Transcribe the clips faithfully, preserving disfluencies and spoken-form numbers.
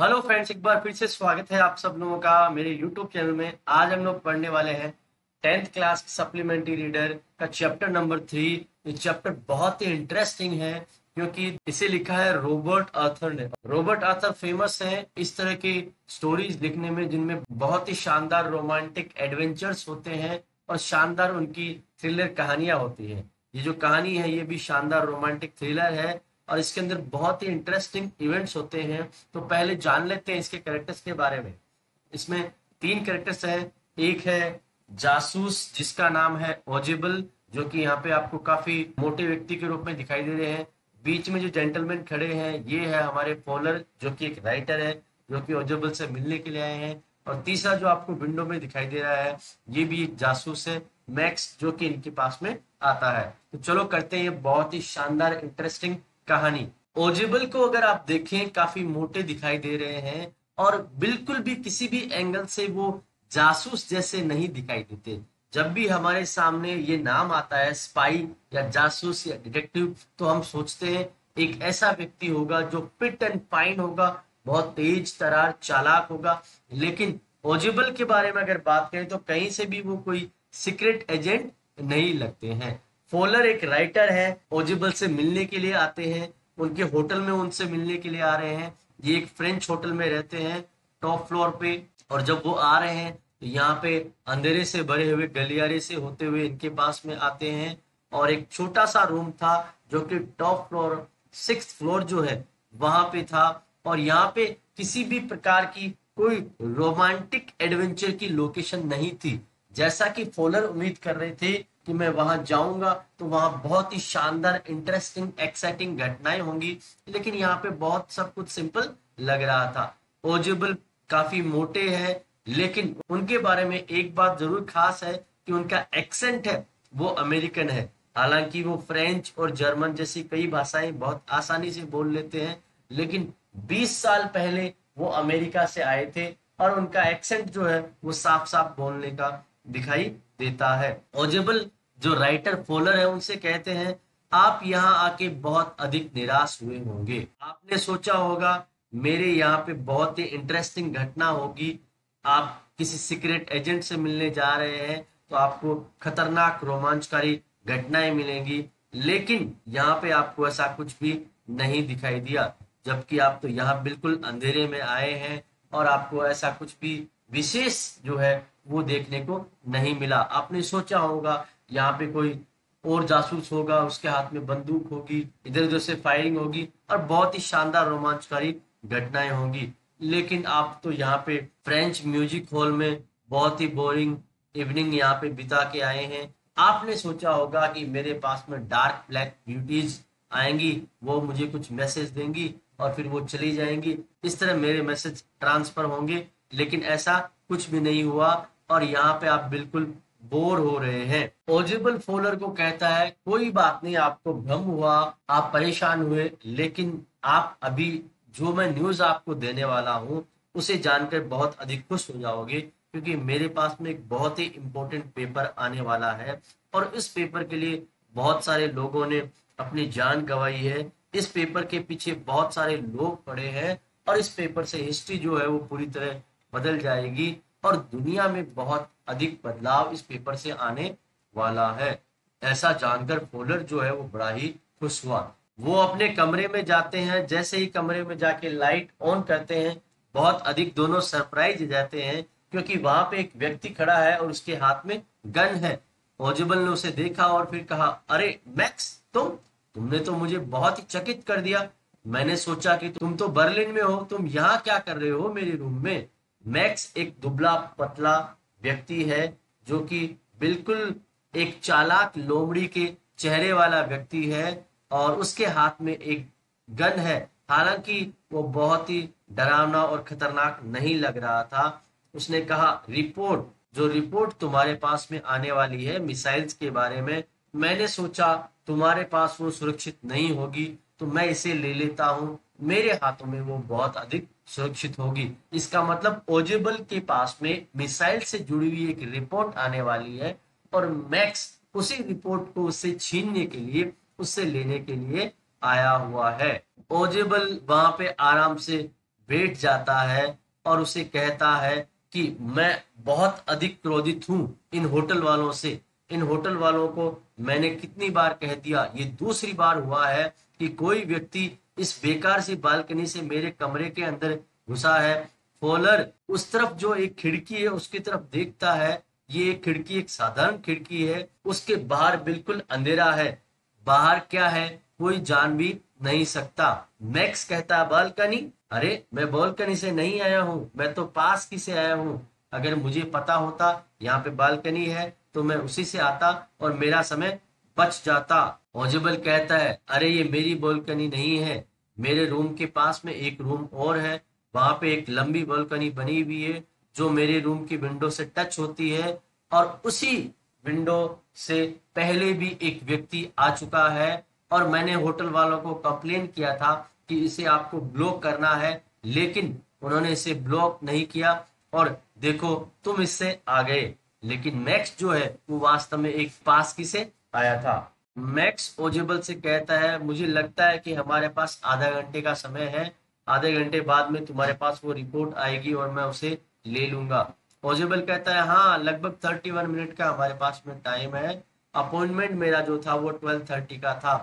Hello friends, एक बार फिर से स्वागत है आप सब लोगों का मेरे यूट्यूब चैनल में। आज हम लोग पढ़ने वाले हैं टेंथ क्लास सप्लीमेंट्री रीडर का चैप्टर नंबर थ्री। ये चैप्टर बहुत ही इंटरेस्टिंग है क्योंकि इसे लिखा है रॉबर्ट आर्थर ने। रॉबर्ट आर्थर फेमस हैं इस तरह की स्टोरीज लिखने में जिनमें बहुत ही शानदार रोमांटिक एडवेंचर्स होते हैं और शानदार उनकी थ्रिलर कहानियां होती है। ये जो कहानी है ये भी शानदार रोमांटिक थ्रिलर है और इसके अंदर बहुत ही इंटरेस्टिंग इवेंट्स होते हैं। तो पहले जान लेते हैं इसके कैरेक्टर्स के बारे में। इसमें तीन कैरेक्टर्स हैं। एक है जासूस जिसका नाम है ओजिबल, जो कि यहाँ पे आपको काफी मोटे व्यक्ति के रूप में दिखाई दे रहे हैं। बीच में जो जेंटलमैन खड़े हैं ये है हमारे फॉलर, जो कि एक राइटर है, जो कि ओजिबल से मिलने के लिए आए हैं। और तीसरा जो आपको विंडो में दिखाई दे रहा है ये भी एक जासूस है, मैक्स, जो कि इनके पास में आता है। तो चलो करते हैं ये बहुत ही शानदार इंटरेस्टिंग कहानी। ओजिबल को अगर आप देखें काफी मोटे दिखाई दे रहे हैं और बिल्कुल भी किसी भी एंगल से वो जासूस जैसे नहीं दिखाई देते। जब भी हमारे सामने ये नाम आता है स्पाई या जासूस या डिटेक्टिव, तो हम सोचते हैं एक ऐसा व्यक्ति होगा जो पिट एंड फाइन होगा, बहुत तेज तरार चालाक होगा। लेकिन ओजिबल के बारे में अगर बात करें तो कहीं से भी वो कोई सीक्रेट एजेंट नहीं लगते हैं। फॉलर एक राइटर है, ओजिबल से मिलने के लिए आते हैं, उनके होटल में उनसे मिलने के लिए आ रहे हैं। ये एक फ्रेंच होटल में रहते हैं टॉप फ्लोर पे, और जब वो आ रहे हैं तो यहाँ पे अंधेरे से भरे हुए गलियारे से होते हुए इनके पास में आते हैं। और एक छोटा सा रूम था जो कि टॉप फ्लोर सिक्स फ्लोर जो है वहां पे था, और यहाँ पे किसी भी प्रकार की कोई रोमांटिक एडवेंचर की लोकेशन नहीं थी। जैसा कि फॉलर उम्मीद कर रहे थे कि मैं वहां जाऊंगा तो वहां बहुत ही शानदार इंटरेस्टिंग एक्साइटिंग घटनाएं होंगी, लेकिन यहाँ पे बहुत सब कुछ सिंपल लग रहा था। ओजिबल काफी मोटे हैं, लेकिन उनके बारे में एक बात जरूर खास है कि उनका एक्सेंट है वो अमेरिकन है। हालांकि वो फ्रेंच और जर्मन जैसी कई भाषाएं बहुत आसानी से बोल लेते हैं, लेकिन बीस साल पहले वो अमेरिका से आए थे और उनका एक्सेंट जो है वो साफ साफ बोलने का दिखाई देता है। ओजिबल जो राइटर फॉलर है उनसे कहते हैं, आप यहाँ आके बहुत अधिक निराश हुए होंगे। आपने सोचा होगा मेरे यहाँ पे बहुत ही इंटरेस्टिंग घटना होगी, आप किसी सीक्रेट एजेंट से मिलने जा रहे हैं तो आपको खतरनाक रोमांचकारी घटनाएं मिलेंगी, लेकिन यहाँ पे आपको ऐसा कुछ भी नहीं दिखाई दिया। जबकि आप तो यहाँ बिल्कुल अंधेरे में आए हैं और आपको ऐसा कुछ भी विशेष जो है वो देखने को नहीं मिला। आपने सोचा होगा यहाँ पे कोई और जासूस होगा, उसके हाथ में बंदूक होगी, इधर उधर से फायरिंग होगी और बहुत ही शानदार रोमांचकारी घटनाएं होंगी, लेकिन आप तो यहाँ पे फ्रेंच म्यूजिक हॉल में बहुत ही बोरिंग इवनिंग यहाँ पे बिता के आए हैं। आपने सोचा होगा कि मेरे पास में डार्क ब्लैक ब्यूटीज आएंगी, वो मुझे कुछ मैसेज देंगी और फिर वो चली जाएंगी, इस तरह मेरे मैसेज ट्रांसफर होंगे, लेकिन ऐसा कुछ भी नहीं हुआ और यहाँ पे आप बिल्कुल बोर हो रहे हैं। ओजिबल फॉलर को कहता है, कोई बात नहीं, आपको भ्रम हुआ, आप परेशान हुए, लेकिन आप अभी जो मैं न्यूज आपको देने वाला हूँ उसे जानकर बहुत अधिक खुश हो जाओगे, क्योंकि मेरे पास में एक बहुत ही इम्पोर्टेंट पेपर आने वाला है और इस पेपर के लिए बहुत सारे लोगों ने अपनी जान गंवाई है। इस पेपर के पीछे बहुत सारे लोग पड़े हैं और इस पेपर से हिस्ट्री जो है वो पूरी तरह बदल जाएगी और दुनिया में बहुत अधिक बदलाव इस पेपर से आने वाला है। ऐसा जानकर फॉलर जो है वो बड़ा ही खुश हुआ। वो अपने कमरे में जाते हैं, जैसे ही कमरे में जाके लाइट ऑन करते हैं बहुत अधिक दोनों सरप्राइज हो जाते हैं, क्योंकि वहां पे एक व्यक्ति खड़ा है और उसके हाथ में गन है। ओजिबल ने उसे देखा और फिर कहा, अरे मैक्स, तुम तुमने तो मुझे बहुत ही चकित कर दिया, मैंने सोचा कि तुम तो बर्लिन में हो, तुम यहाँ क्या कर रहे हो मेरे रूम में। मैक्स एक दुबला पतला व्यक्ति है जो कि बिल्कुल एक चालाक लोमड़ी के चेहरे वाला व्यक्ति है और उसके हाथ में एक गन है। हालांकि वो बहुत ही डरावना और खतरनाक नहीं लग रहा था। उसने कहा, रिपोर्ट जो रिपोर्ट तुम्हारे पास में आने वाली है मिसाइल्स के बारे में, मैंने सोचा तुम्हारे पास वो सुरक्षित नहीं होगी तो मैं इसे ले लेता हूँ, मेरे हाथों में वो बहुत अधिक सुरक्षित होगी। इसका मतलब ओजिबल के पास में मिसाइल से जुड़ी हुई एक रिपोर्ट आने वाली है और मैक्स उसी रिपोर्ट को उससे छीनने के लिए, उससे लेने के लिए आया हुआ है। ओजिबल वहां पे आराम से बैठ जाता है और उसे कहता है कि मैं बहुत अधिक क्रोधित हूँ इन होटल वालों से। इन होटल वालों को मैंने कितनी बार कह दिया, ये दूसरी बार हुआ है कि कोई व्यक्ति इस बेकार सी बालकनी से मेरे कमरे के अंदर घुसा है। फॉलर उस तरफ जो एक खिड़की है उसकी तरफ देखता है। ये एक खिड़की एक साधारण खिड़की है, उसके बाहर बिल्कुल अंधेरा है, बाहर क्या है कोई जान भी नहीं सकता। मैक्स कहता है, बालकनी? अरे मैं बालकनी से नहीं आया हूँ, मैं तो पास की से आया हूँ। अगर मुझे पता होता यहाँ पे बालकनी है तो मैं उसी से आता और मेरा समय बच जाता। ओजेबल कहता है, अरे ये मेरी बालकनी नहीं है, मेरे रूम के पास में एक रूम और है, वहां पे एक लंबी बालकनी बनी हुई है जो मेरे रूम की विंडो से टच होती है, और उसी विंडो से पहले भी एक व्यक्ति आ चुका है और मैंने होटल वालों को कंप्लेन किया था कि इसे आपको ब्लॉक करना है, लेकिन उन्होंने इसे ब्लॉक नहीं किया और देखो तुम इससे आ गए। लेकिन मैक्स जो है वो वास्तव में एक पास की से आया था। मैक्स ओजेबल से कहता है, मुझे लगता है कि हमारे पास आधा घंटे का समय है, आधे घंटे बाद में तुम्हारे पास वो रिपोर्ट आएगी और मैं उसे ले लूंगा। ओजेबल कहता है, हाँ लगभग इकतीस मिनट का हमारे पास में टाइम है, अपॉइंटमेंट मेरा जो था वो बारह तीस का था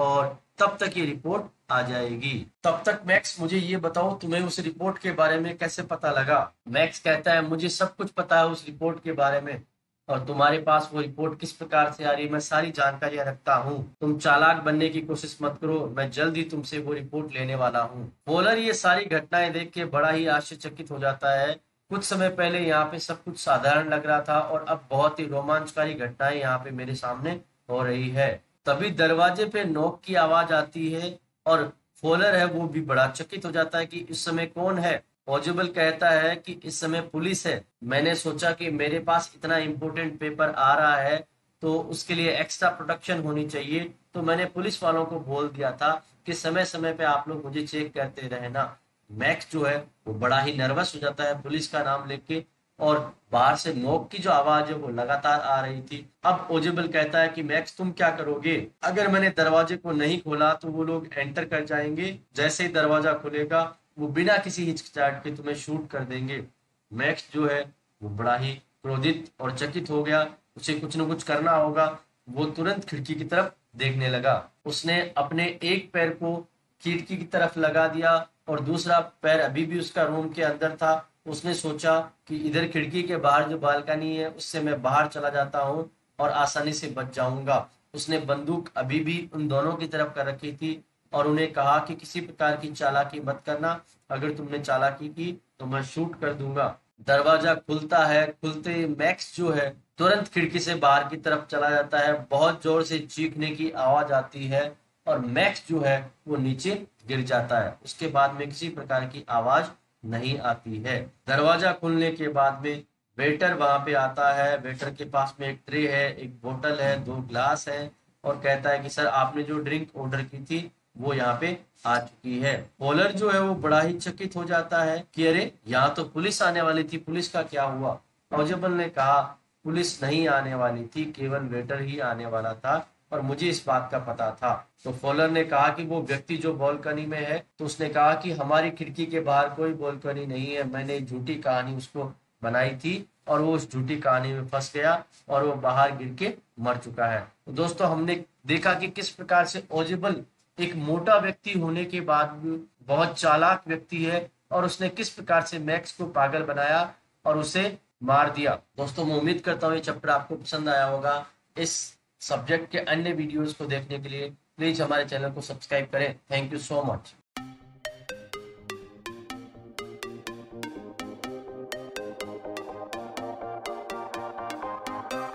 और तब तक ये रिपोर्ट आ जाएगी। तब तक मैक्स मुझे ये बताओ तुम्हें उस रिपोर्ट के बारे में कैसे पता लगा? मैक्स कहता है, मुझे सब कुछ पता है उस रिपोर्ट के बारे में, और तुम्हारे पास वो रिपोर्ट किस प्रकार से आ रही है मैं सारी जानकारियां रखता हूँ, तुम चालाक बनने की कोशिश मत करो, मैं जल्द ही तुमसे वो रिपोर्ट लेने वाला हूँ। फॉलर ये सारी घटनाएं देख के बड़ा ही आश्चर्यचकित हो जाता है। कुछ समय पहले यहाँ पे सब कुछ साधारण लग रहा था और अब बहुत ही रोमांचकारी घटनाएं यहाँ पे मेरे सामने हो रही है। तभी दरवाजे पे नॉक की आवाज आती है और फॉलर है वो भी बड़ा चकित हो जाता है कि इस समय कौन है। ओजेबल कहता है कि इस समय पुलिस है, मैंने सोचा कि मेरे पास इतना इम्पोर्टेंट पेपर आ रहा है तो उसके लिए एक्स्ट्रा प्रोटेक्शन होनी चाहिए, तो मैंने पुलिस वालों को बोल दिया था कि समय समय पे आप लोग मुझे चेक करते रहना। मैक्स जो है वो बड़ा ही नर्वस हो जाता है पुलिस का नाम लेके, और बाहर से नॉक की जो आवाज है वो लगातार आ रही थी। अब ओजेबल कहता है कि मैक्स तुम क्या करोगे? अगर मैंने दरवाजे को नहीं खोला तो वो लोग एंटर कर जाएंगे, जैसे ही दरवाजा खुलेगा वो बिना किसी हिचकिचाहट के तुम्हें शूट कर देंगे। मैक्स जो है वो बड़ा ही क्रोधित और चकित हो गया, उसे कुछ न कुछ करना होगा। वो तुरंत खिड़की की तरफ देखने लगा, उसने अपने एक पैर को खिड़की की तरफ लगा दिया और दूसरा पैर अभी भी उसका रूम के अंदर था। उसने सोचा कि इधर खिड़की के बाहर जो बालकनी है उससे मैं बाहर चला जाता हूँ और आसानी से बच जाऊंगा। उसने बंदूक अभी भी उन दोनों की तरफ कर रखी थी और उन्हें कहा कि किसी प्रकार की चालाकी मत करना, अगर तुमने चालाकी की तो मैं शूट कर दूंगा। दरवाजा खुलता है, खुलते ही मैक्स जो है तुरंत खिड़की से बाहर की तरफ चला जाता है। बहुत जोर से चीखने की आवाज आती है और मैक्स जो है वो नीचे गिर जाता है। उसके बाद में किसी प्रकार की आवाज नहीं आती है। दरवाजा खुलने के बाद में वेटर वहां पे आता है। वेटर के पास में एक ट्रे है, एक बोतल है, दो ग्लास है और कहता है कि सर आपने जो ड्रिंक ऑर्डर की थी वो यहाँ पे आ चुकी है। फॉलर जो है वो बड़ा ही चकित हो जाता है कि अरे यहाँ तो पुलिस आने वाली थी, पुलिस का क्या हुआ? ओजेबल ने कहा पुलिस नहीं आने वाली थी, केवल वेटर ही आने वाला था और मुझे इस बात का पता था। तो फॉलर ने कहा कि वो व्यक्ति जो बालकनी में है, तो उसने कहा कि हमारी खिड़की के बाहर कोई बालकनी नहीं है, मैंने झूठी कहानी उसको बनाई थी और वो उस झूठी कहानी में फंस गया और वो बाहर गिर के मर चुका है। तो दोस्तों हमने देखा कि किस प्रकार से ओजेबल एक मोटा व्यक्ति होने के बाद भी बहुत चालाक व्यक्ति है और उसने किस प्रकार से मैक्स को पागल बनाया और उसे मार दिया। दोस्तों मैं उम्मीद करता हूँ ये चैप्टर आपको पसंद आया होगा। इस सब्जेक्ट के अन्य वीडियोस को देखने के लिए प्लीज हमारे चैनल को सब्सक्राइब करें। Thank you so much.